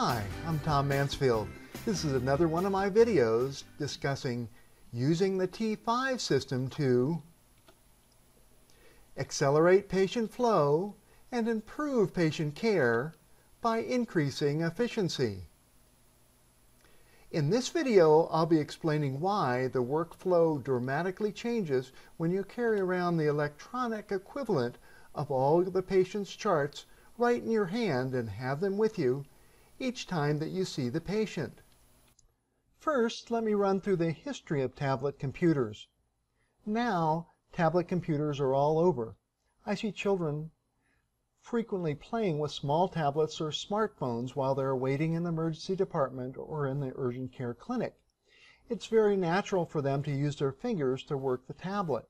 Hi, I'm Tom Mansfield. This is another one of my videos discussing using the T5 system to accelerate patient flow and improve patient care by increasing efficiency. In this video, I'll be explaining why the workflow dramatically changes when you carry around the electronic equivalent of all the patient's charts right in your hand and have them with you each time that you see the patient. First, let me run through the history of tablet computers. Now, tablet computers are all over. I see children frequently playing with small tablets or smartphones while they're waiting in the emergency department or in the urgent care clinic. It's very natural for them to use their fingers to work the tablet.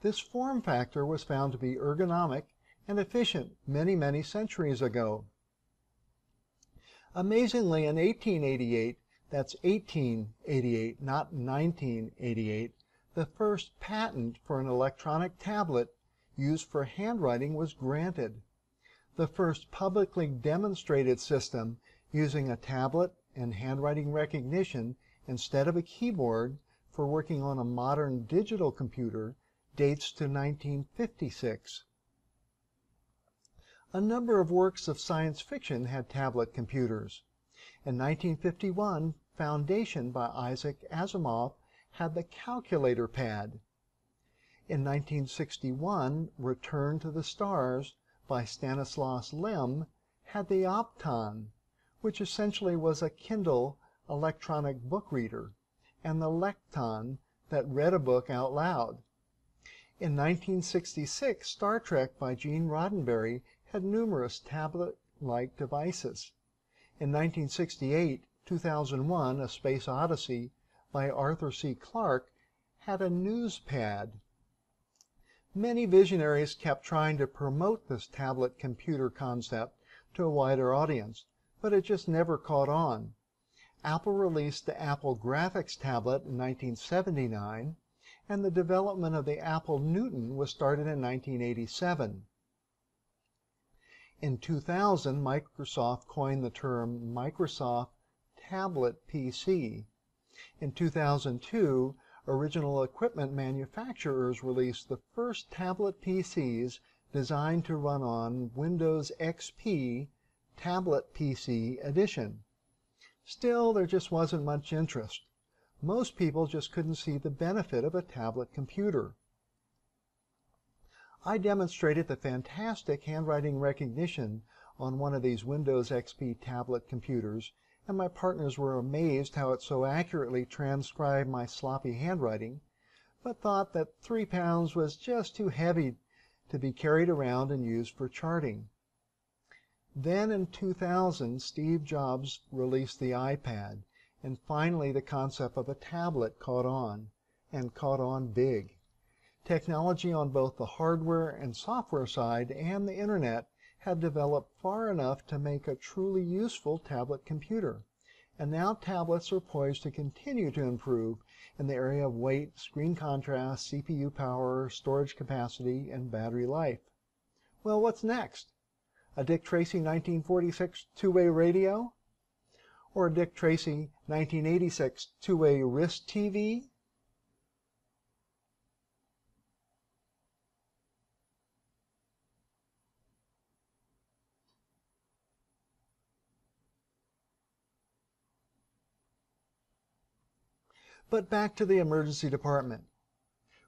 This form factor was found to be ergonomic and efficient many centuries ago. Amazingly, in 1888, that's 1888, not 1988, the first patent for an electronic tablet used for handwriting was granted. The first publicly demonstrated system using a tablet and handwriting recognition instead of a keyboard for working on a modern digital computer dates to 1956. A number of works of science fiction had tablet computers. In 1951, Foundation by Isaac Asimov had the calculator pad. In 1961, Return to the Stars by Stanislaus Lem had the Opton, which essentially was a Kindle electronic book reader, and the Lecton that read a book out loud. In 1966, Star Trek by Gene Roddenberry had numerous tablet-like devices. In 1968, 2001, A Space Odyssey by Arthur C. Clarke had a newspad. Many visionaries kept trying to promote this tablet computer concept to a wider audience, but it just never caught on. Apple released the Apple Graphics tablet in 1979, and the development of the Apple Newton was started in 1987. In 2000, Microsoft coined the term Microsoft Tablet PC. In 2002, original equipment manufacturers released the first tablet PCs designed to run on Windows XP Tablet PC Edition. Still, there just wasn't much interest. Most people just couldn't see the benefit of a tablet computer. I demonstrated the fantastic handwriting recognition on one of these Windows XP tablet computers, and my partners were amazed how it so accurately transcribed my sloppy handwriting, but thought that 3 pounds was just too heavy to be carried around and used for charting. Then in 2000, Steve Jobs released the iPad, and finally the concept of a tablet caught on, and caught on big. Technology on both the hardware and software side and the internet had developed far enough to make a truly useful tablet computer. And now tablets are poised to continue to improve in the area of weight, screen contrast, CPU power, storage capacity, and battery life. Well, what's next? A Dick Tracy 1946 two-way radio? Or a Dick Tracy 1986 two-way wrist TV? But back to the emergency department.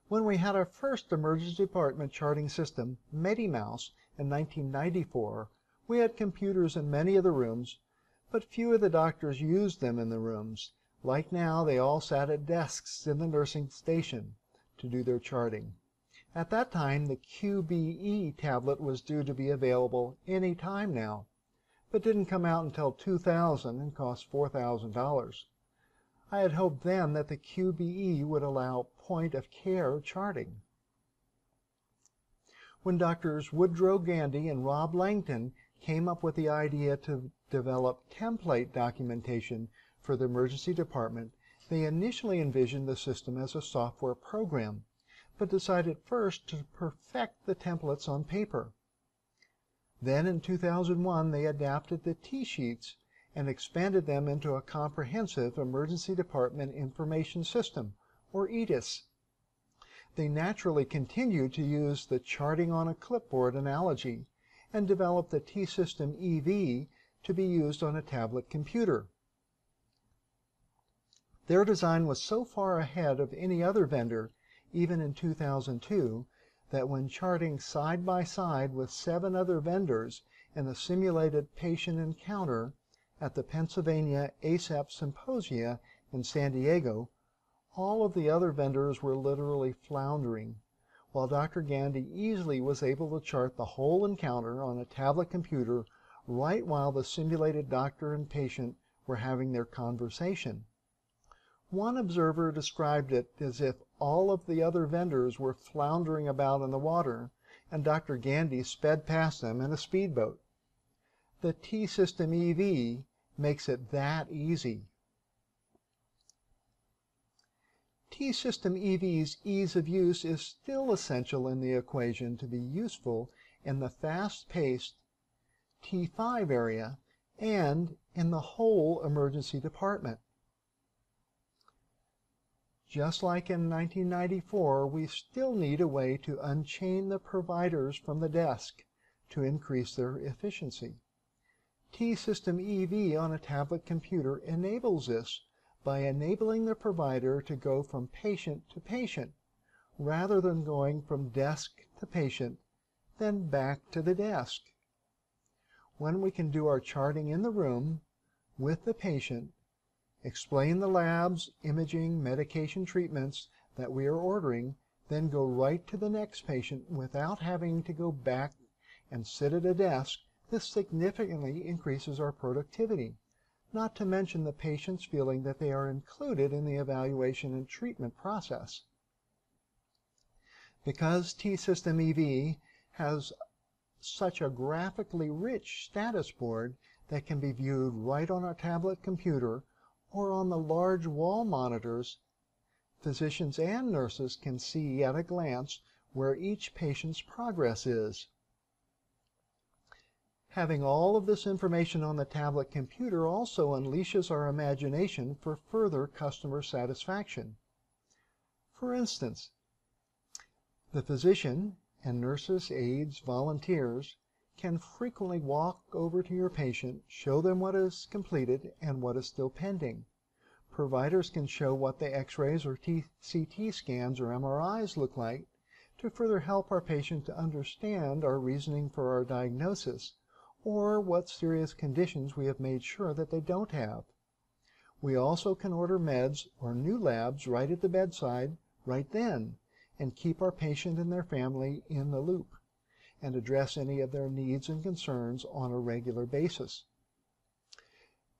When we had our first emergency department charting system, MediMouse, in 1994, we had computers in many of the rooms, but few of the doctors used them in the rooms. Like now, they all sat at desks in the nursing station to do their charting. At that time, the QBE tablet was due to be available any time now, but didn't come out until 2000 and cost $4,000. I had hoped then that the QBE would allow point-of-care charting. When Drs. Woodrow Gandy and Rob Langton came up with the idea to develop template documentation for the emergency department, they initially envisioned the system as a software program, but decided first to perfect the templates on paper. Then in 2001, they adapted the T-sheets and expanded them into a comprehensive Emergency Department Information System, or EDIS. They naturally continued to use the charting on a clipboard analogy and developed the T-System EV to be used on a tablet computer. Their design was so far ahead of any other vendor, even in 2002, that when charting side by side with 7 other vendors in a simulated patient encounter at the Pennsylvania ASAP Symposia in San Diego, all of the other vendors were literally floundering, while Dr. Gandy easily was able to chart the whole encounter on a tablet computer right while the simulated doctor and patient were having their conversation. One observer described it as if all of the other vendors were floundering about in the water, and Dr. Gandy sped past them in a speedboat. The T-System EV makes it that easy. T-System EV's ease of use is still essential in the equation to be useful in the fast-paced T5 area and in the whole emergency department. Just like in 1994, we still need a way to unchain the providers from the desk to increase their efficiency. T-System EV on a tablet computer enables this by enabling the provider to go from patient to patient, rather than going from desk to patient, then back to the desk. When we can do our charting in the room with the patient, explain the labs, imaging, medication treatments that we are ordering, then go right to the next patient without having to go back and sit at a desk, this significantly increases our productivity, not to mention the patient's feeling that they are included in the evaluation and treatment process. Because T-System EV has such a graphically rich status board that can be viewed right on our tablet computer or on the large wall monitors, physicians and nurses can see at a glance where each patient's progress is. Having all of this information on the tablet computer also unleashes our imagination for further customer satisfaction. For instance, the physician and nurses, aides, volunteers can frequently walk over to your patient, show them what is completed and what is still pending. Providers can show what the x-rays or CT scans or MRIs look like to further help our patient to understand our reasoning for our diagnosis or what serious conditions we have made sure that they don't have. We also can order meds or new labs right at the bedside right then and keep our patient and their family in the loop and address any of their needs and concerns on a regular basis.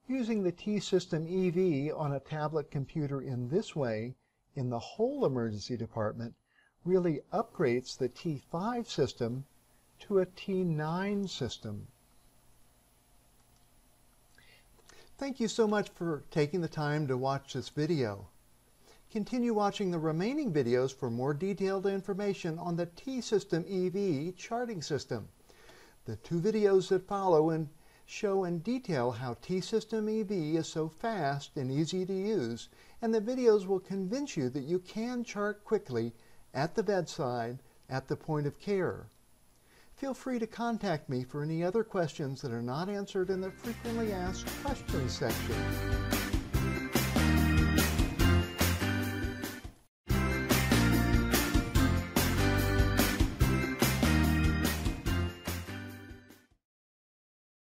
Using the T-System EV on a tablet computer in this way, in the whole emergency department, really upgrades the T5 system to a T9 system. Thank you so much for taking the time to watch this video. Continue watching the remaining videos for more detailed information on the T-System EV charting system. The 2 videos that follow and show in detail how T-System EV is so fast and easy to use, and the videos will convince you that you can chart quickly at the bedside, at the point of care. Feel free to contact me for any other questions that are not answered in the Frequently Asked Questions section.